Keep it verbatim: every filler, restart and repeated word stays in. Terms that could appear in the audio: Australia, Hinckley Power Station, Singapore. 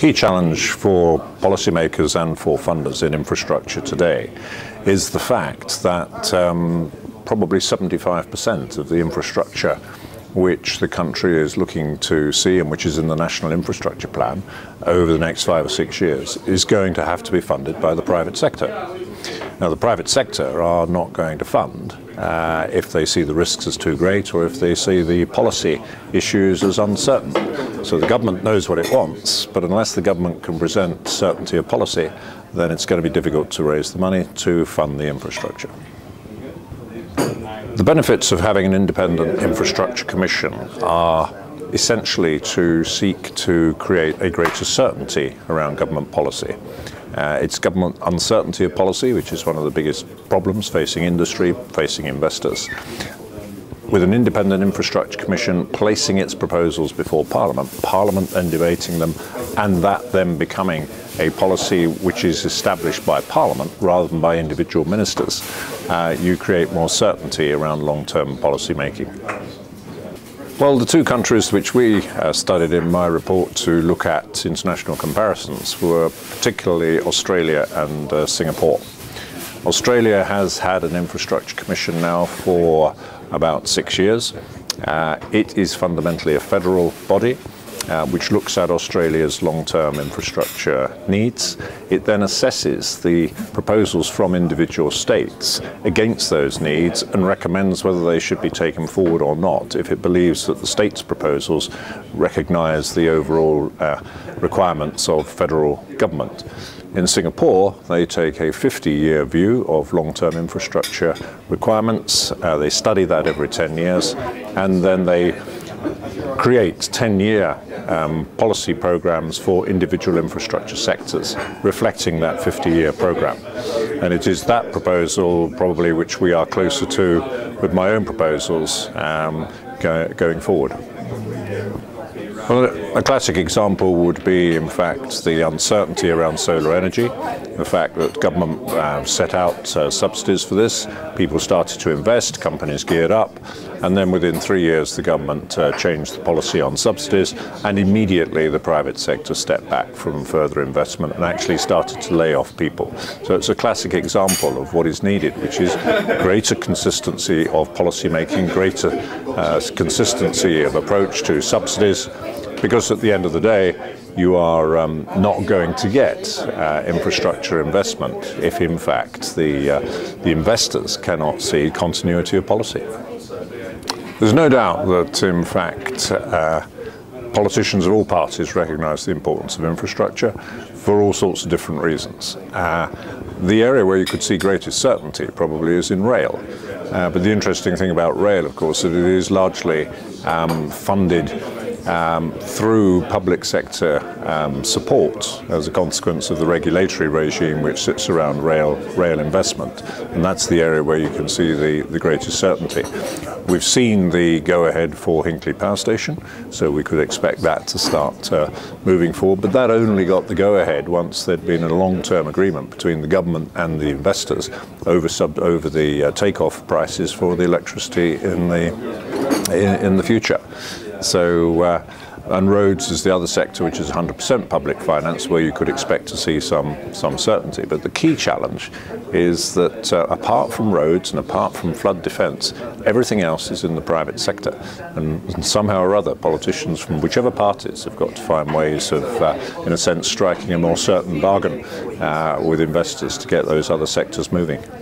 key challenge for policymakers and for funders in infrastructure today is the fact that um, probably seventy-five percent of the infrastructure which the country is looking to see and which is in the National Infrastructure Plan over the next five or six years is going to have to be funded by the private sector. Now, the private sector are not going to fund uh, if they see the risks as too great or if they see the policy issues as uncertain. So the government knows what it wants, but unless the government can present certainty of policy, then it's going to be difficult to raise the money to fund the infrastructure. The benefits of having an independent infrastructure commission are essentially to seek to create a greater certainty around government policy. Uh, it's government uncertainty of policy, which is one of the biggest problems facing industry, facing investors. With an independent infrastructure commission placing its proposals before Parliament, Parliament then debating them, and that then becoming a policy which is established by Parliament rather than by individual ministers, uh, you create more certainty around long-term policy making. Well, the two countries which we uh, studied in my report to look at international comparisons were particularly Australia and uh, Singapore. Australia has had an infrastructure commission now for about six years. Uh, it is fundamentally a federal body, Uh, which looks at Australia's long-term infrastructure needs. It then assesses the proposals from individual states against those needs and recommends whether they should be taken forward or not if it believes that the state's proposals recognise the overall uh, requirements of federal government. In Singapore, they take a fifty-year view of long-term infrastructure requirements. Uh, they study that every ten years, and then they create ten-year um, policy programs for individual infrastructure sectors, reflecting that fifty-year program. And it is that proposal probably which we are closer to with my own proposals um, go going forward. Well, a classic example would be, in fact, the uncertainty around solar energy, the fact that government uh, set out uh, subsidies for this, people started to invest, companies geared up, and then within three years the government uh, changed the policy on subsidies, and immediately the private sector stepped back from further investment and actually started to lay off people. So it's a classic example of what is needed, which is greater consistency of policy making, greater uh, consistency of approach to subsidies, because at the end of the day, you are um, not going to get uh, infrastructure investment if, in fact, the, uh, the investors cannot see continuity of policy. There's no doubt that, in fact, uh, politicians of all parties recognise the importance of infrastructure for all sorts of different reasons. Uh, the area where you could see greatest certainty probably is in rail. Uh, but the interesting thing about rail, of course, is that it is largely um, funded Um, through public sector um, support as a consequence of the regulatory regime which sits around rail, rail investment. And that's the area where you can see the, the greatest certainty. We've seen the go-ahead for Hinckley Power Station, so we could expect that to start uh, moving forward. But that only got the go-ahead once there'd been a long-term agreement between the government and the investors over, sub over the uh, take-off prices for the electricity in the, in, in the future. So, uh, and roads is the other sector which is one hundred percent public finance, where you could expect to see some, some certainty. But the key challenge is that uh, apart from roads and apart from flood defence, everything else is in the private sector. And, and somehow or other, politicians from whichever parties have got to find ways of, uh, in a sense, striking a more certain bargain uh, with investors to get those other sectors moving.